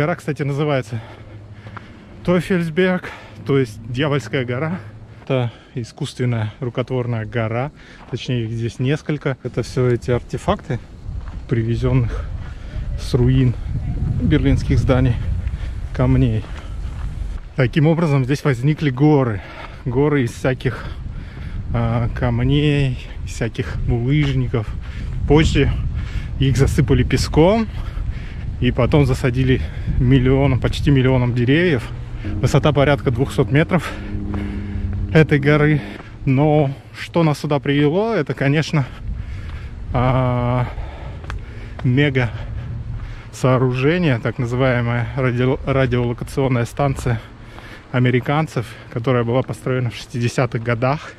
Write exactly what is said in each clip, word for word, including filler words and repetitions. Гора, кстати, называется Teufelsberg, то есть Дьявольская гора. Это искусственная рукотворная гора, точнее их здесь несколько. Это все эти артефакты, привезенных с руин берлинских зданий, камней. Таким образом здесь возникли горы. Горы из всяких э, камней, всяких булыжников. Позже их засыпали песком и потом засадили миллионом, почти миллионом деревьев. Высота порядка двухсот метров этой горы. Но что нас сюда привело, это, конечно, э, мега сооружение, так называемая радио, радиолокационная станция американцев, которая была построена в шестидесятых годах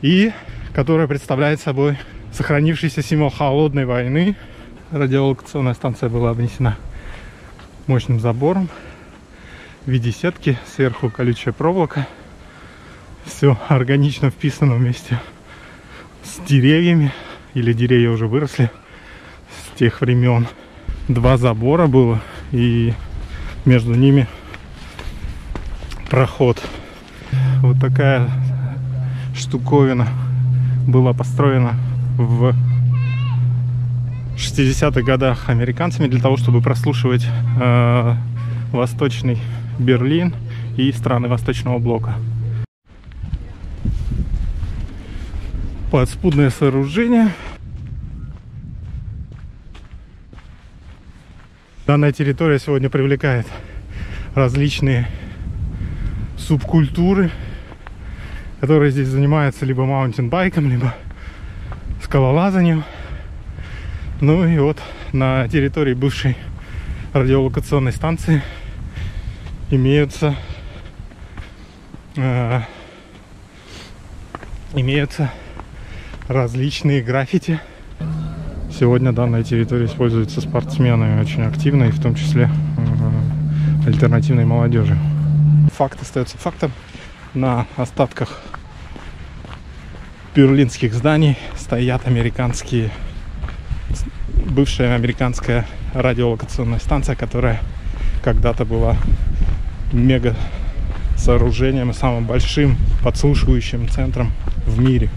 и которая представляет собой сохранившийся символ холодной войны. Радиолокационная станция была обнесена мощным забором в виде сетки, сверху колючая проволока. Все органично вписано вместе с деревьями, или деревья уже выросли с тех времен. Два забора было, и между ними проход. Вот такая штуковина была построена в шестидесятых годах американцами для того, чтобы прослушивать э, Восточный Берлин и страны Восточного Блока. Подспудное сооружение. Данная территория сегодня привлекает различные субкультуры, которые здесь занимаются либо маунтинбайком, либо скалолазанием. Ну и вот на территории бывшей радиолокационной станции имеются, э, имеются различные граффити. Сегодня данная территория используется спортсменами очень активно, и в том числе э, альтернативной молодежи. Факт остается фактом. На остатках берлинских зданий стоят американские, бывшая американская радиолокационная станция, которая когда-то была мега сооружением и самым большим подслушивающим центром в мире.